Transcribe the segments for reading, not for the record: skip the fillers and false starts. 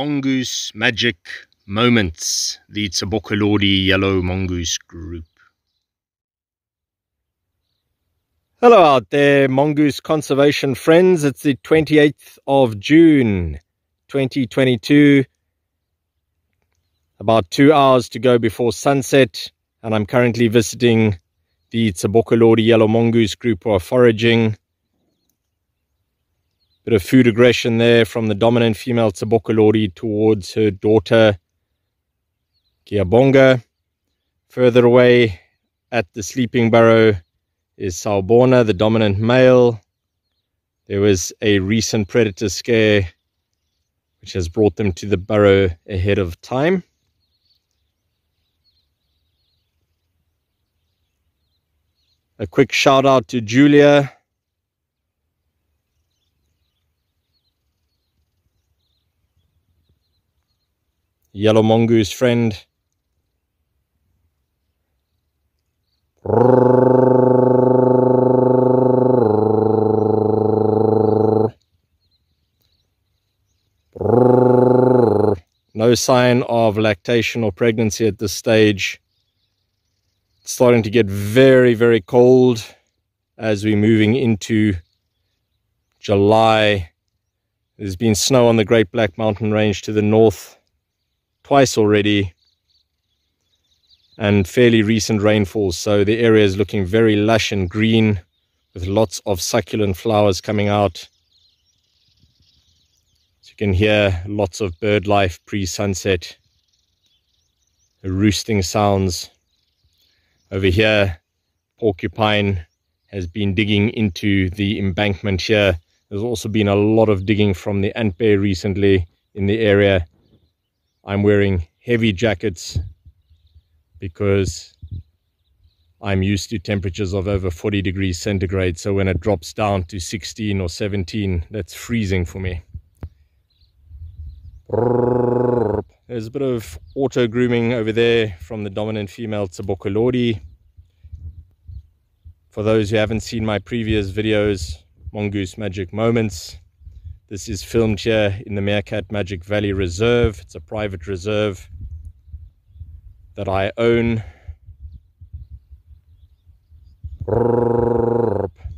Mongoose Magic Moments, the Tsebokolodi Yellow Mongoose Group. Hello out there, mongoose conservation friends. It's the 28th of June, 2022. About 2 hours to go before sunset, and I'm currently visiting the Tsebokolodi Yellow Mongoose Group who are foraging. Bit of food aggression there from the dominant female Tsebokolodi towards her daughter Ngyabonga. Further away at the sleeping burrow is Sawubona, the dominant male. There was a recent predator scare which has brought them to the burrow ahead of time. A quick shout out to Julia. Yellow mongoose friend. No sign of lactation or pregnancy at this stage. It's starting to get very, very cold as we're moving into July. There's been snow on the Great Black Mountain Range to the north twice already, and fairly recent rainfalls, so the area is looking very lush and green with lots of succulent flowers coming out. So you can hear lots of bird life pre-sunset, the roosting sounds. Over here, porcupine has been digging into the embankment here. There's also been a lot of digging from the ant bear recently in the area. I'm wearing heavy jackets because I'm used to temperatures of over 40 degrees centigrade. So when it drops down to 16 or 17, that's freezing for me. There's a bit of auto grooming over there from the dominant female Tsebokolodi. For those who haven't seen my previous videos, Mongoose Magic Moments, this is filmed here in the Meerkat Magic Valley Reserve. It's a private reserve that I own.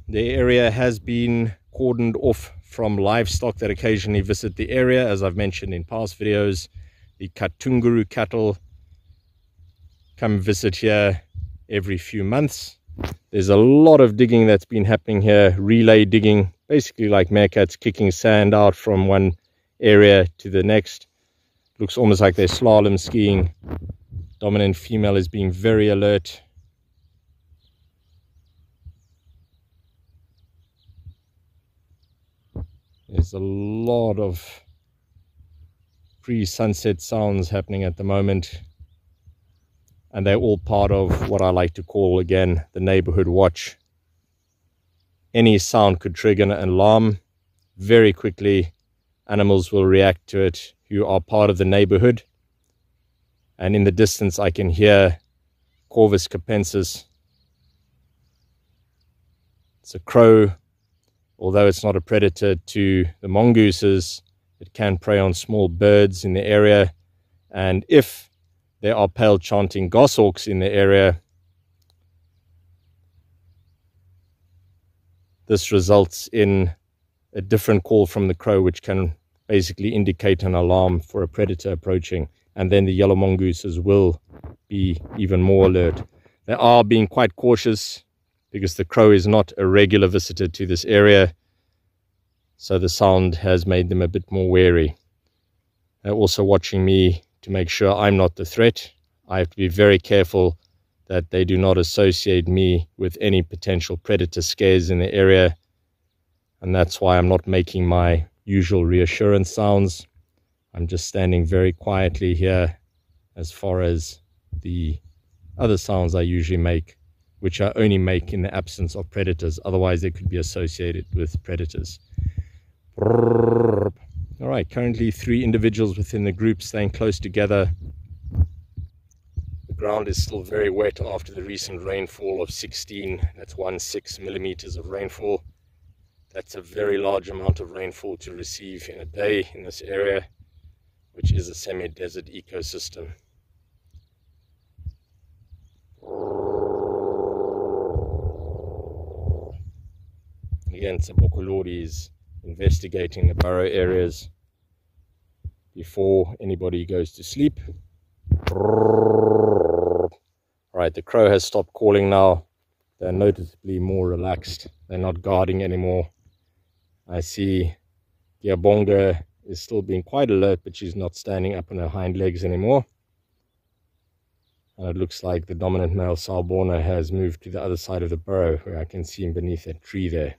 The area has been cordoned off from livestock that occasionally visit the area, as I've mentioned in past videos. The Katunguru cattle come visit here every few months. There's a lot of digging that's been happening here, relay digging. Basically like meerkats kicking sand out from one area to the next. Looks almost like they're slalom skiing. Dominant female is being very alert. There's a lot of pre-sunset sounds happening at the moment. And they're all part of what I like to call, again, the neighborhood watch. Any sound could trigger an alarm very quickly. Animals will react to it who are part of the neighborhood. And in the distance I can hear Corvus capensis. It's a crow. Although it's not a predator to the mongooses, it can prey on small birds in the area. And if there are pale chanting goshawks in the area, this results in a different call from the crow, which can basically indicate an alarm for a predator approaching. And then the yellow mongooses will be even more alert. They are being quite cautious because the crow is not a regular visitor to this area. So the sound has made them a bit more wary. They're also watching me to make sure I'm not the threat. I have to be very careful that they do not associate me with any potential predator scares in the area. And that's why I'm not making my usual reassurance sounds. I'm just standing very quietly here as far as the other sounds I usually make, which I only make in the absence of predators. Otherwise, they could be associated with predators. All right, currently 3 individuals within the group staying close together. The ground is still very wet after the recent rainfall of 16. That's 16 millimeters of rainfall. That's a very large amount of rainfall to receive in a day in this area. which is a semi-desert ecosystem. Again, Tsebokolodi is investigating the burrow areas before anybody goes to sleep. Alright, the crow has stopped calling now. They're noticeably more relaxed. They're not guarding anymore. I see Ngyabonga is still being quite alert, but she's not standing up on her hind legs anymore. And it looks like the dominant male Sawubona has moved to the other side of the burrow, where I can see him beneath that tree there.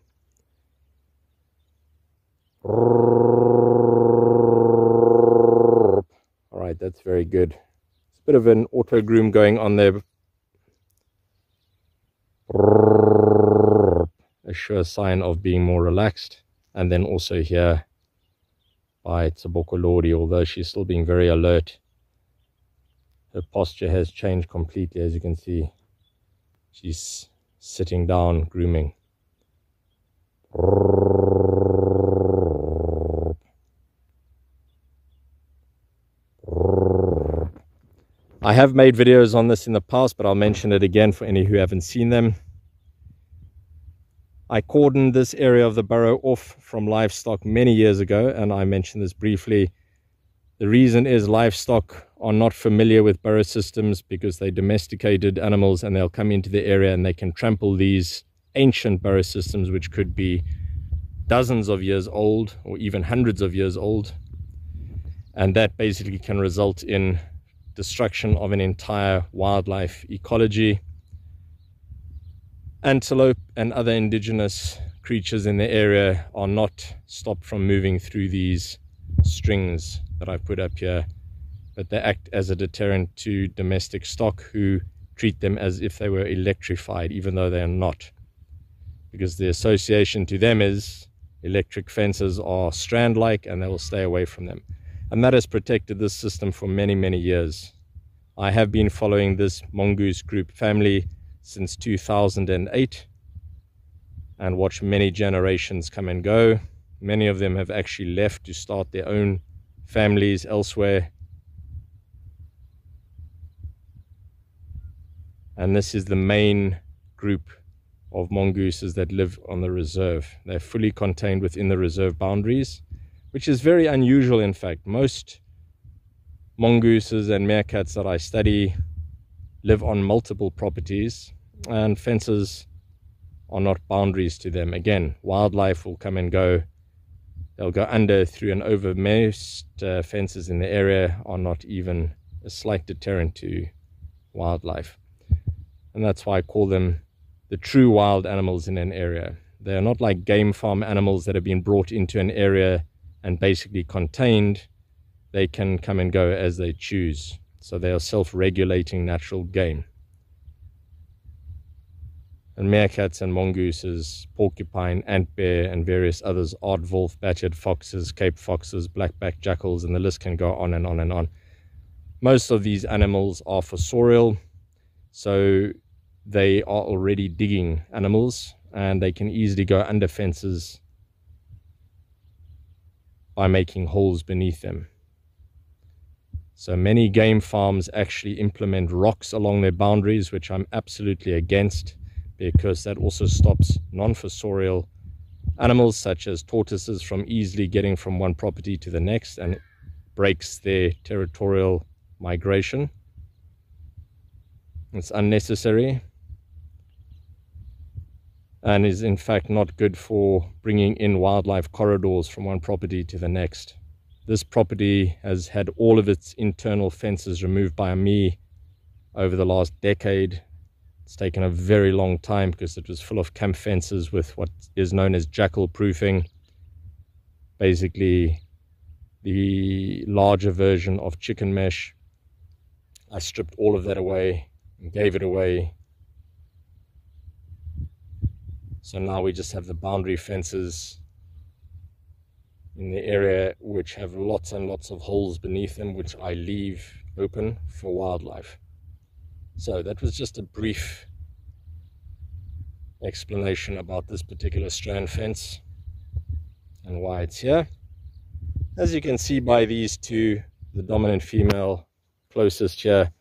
Alright, that's very good. It's a bit of an auto groom going on there. A sure sign of being more relaxed. And then also here by Tsebokolodi, although she's still being very alert, her posture has changed completely. As you can see, she's sitting down, grooming. I have made videos on this in the past, but I'll mention it again for any who haven't seen them. I cordoned this area of the burrow off from livestock many years ago, and I mentioned this briefly. The reason is livestock are not familiar with burrow systems because they domesticated animals, and they'll come into the area and they can trample these ancient burrow systems, which could be dozens of years old or even hundreds of years old. And that basically can result in destruction of an entire wildlife ecology. Antelope and other indigenous creatures in the area are not stopped from moving through these strings that I've put up here, but they act as a deterrent to domestic stock, who treat them as if they were electrified, even though they are not, because the association to them is electric fences are strand-like and they will stay away from them. And that has protected this system for many, many years. I have been following this mongoose group family since 2008 and watched many generations come and go. Many of them have actually left to start their own families elsewhere. And this is the main group of mongooses that live on the reserve. They're fully contained within the reserve boundaries, which is very unusual. In fact, most mongooses and meerkats that I study live on multiple properties, and fences are not boundaries to them. Again, wildlife will come and go. They'll go under, through and over. Most fences in the area are not even a slight deterrent to wildlife. And that's why I call them the true wild animals in an area. They are not like game farm animals that have been brought into an area and basically contained. They can come and go as they choose. So they are self-regulating natural game. And meerkats and mongooses, porcupine, antbear and various others, aardwolf, bat-eared foxes, cape foxes, black-backed jackals, and the list can go on and on and on. Most of these animals are fossorial, so they are already digging animals, and they can easily go under fences by making holes beneath them. So many game farms actually implement rocks along their boundaries, which I'm absolutely against, because that also stops non-fossorial animals such as tortoises from easily getting from one property to the next, and it breaks their territorial migration. It's unnecessary and is in fact not good for bringing in wildlife corridors from one property to the next. This property has had all of its internal fences removed by me over the last decade. It's taken a very long time because it was full of camp fences with what is known as jackal proofing. Basically, the larger version of chicken mesh. I stripped all of that away and gave it away. So now we just have the boundary fences in the area, which have lots and lots of holes beneath them, which I leave open for wildlife. So that was just a brief explanation about this particular strand fence and why it's here. As you can see by these two the dominant female closest here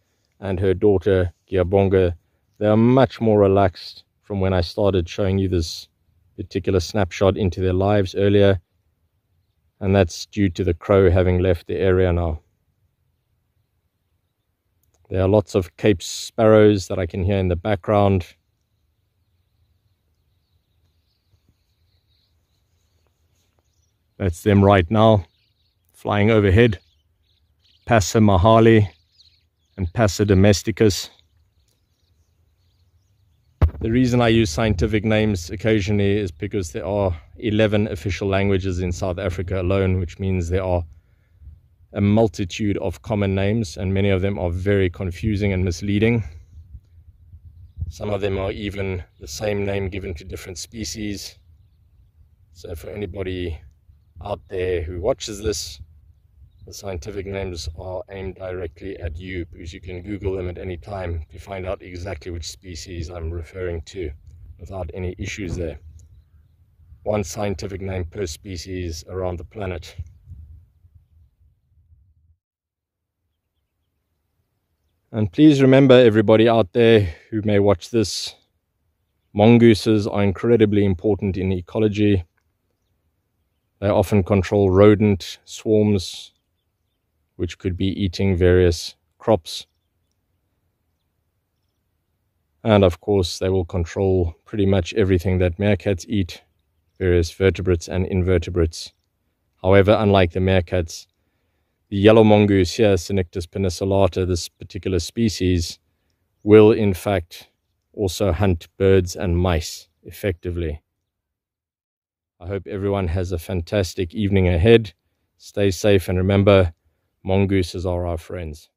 and her daughter Ngyabonga, they are much more relaxed from when I started showing you this particular snapshot into their lives earlier, and that's due to the crow having left the area now. There are lots of Cape sparrows that I can hear in the background. That's them right now, flying overhead. Passer Mahali and Passer Domesticus. The reason I use scientific names occasionally is because there are 11 official languages in South Africa alone, which means there are a multitude of common names, and many of them are very confusing and misleading. Some of them are even the same name given to different species. So for anybody out there who watches this, the scientific names are aimed directly at you, because you can Google them at any time to find out exactly which species I'm referring to without any issues there. One scientific name per species around the planet. And please remember, everybody out there who may watch this, mongooses are incredibly important in ecology. They often control rodent swarms, which could be eating various crops. And of course, they will control pretty much everything that meerkats eat, various vertebrates and invertebrates. However, unlike the meerkats, the yellow mongoose here, Cynictis penicillata, this particular species, will in fact also hunt birds and mice effectively. I hope everyone has a fantastic evening ahead. Stay safe, and remember, mongooses are our friends.